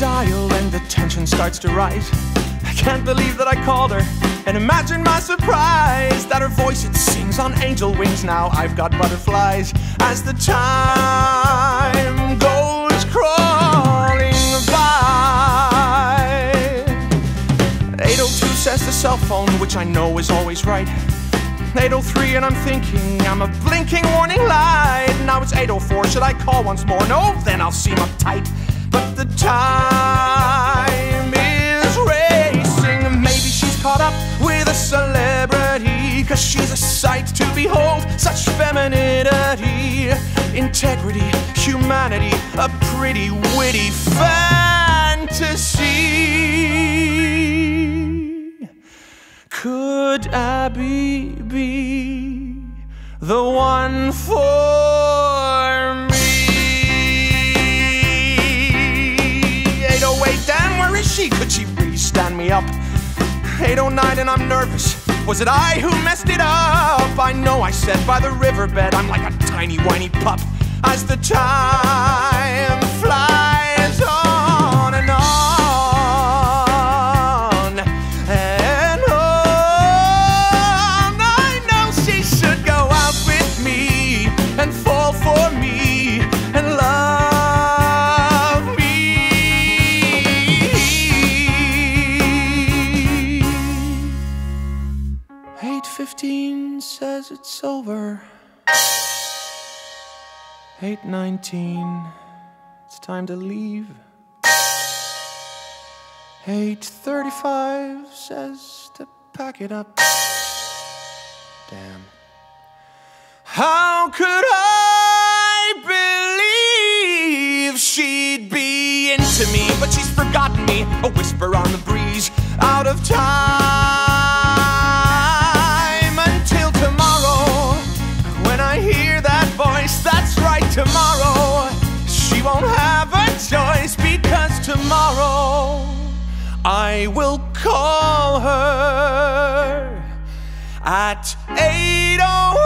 dial and the tension starts to rise. I can't believe that I called her, and imagine my surprise that her voice, it sings on angel wings. Now I've got butterflies as the time goes crawling by. 802 says the cell phone, which I know is always right. 803 and I'm thinking I'm a blinking warning light. Now it's 804, should I call once more? No, then I'll seem uptight. But the time is racing. Maybe she's caught up with a celebrity, 'cause she's a sight to behold, such femininity, integrity, humanity, a pretty witty fantasy. Could Abby be the one for me? She, could she really stand me up? 809 and I'm nervous. Was it I who messed it up? I know I said by the riverbed, I'm like a tiny whiny pup. As the time flies on and on, I know she should go out with me and fall for me and love. Says it's over. 8:19, it's time to leave. 8:35 says to pack it up. Damn. How could I believe she'd be into me? But she's forgotten me, a whisper on the breeze, out of time. That's right, tomorrow she won't have a choice, because tomorrow I will call her at 8:00.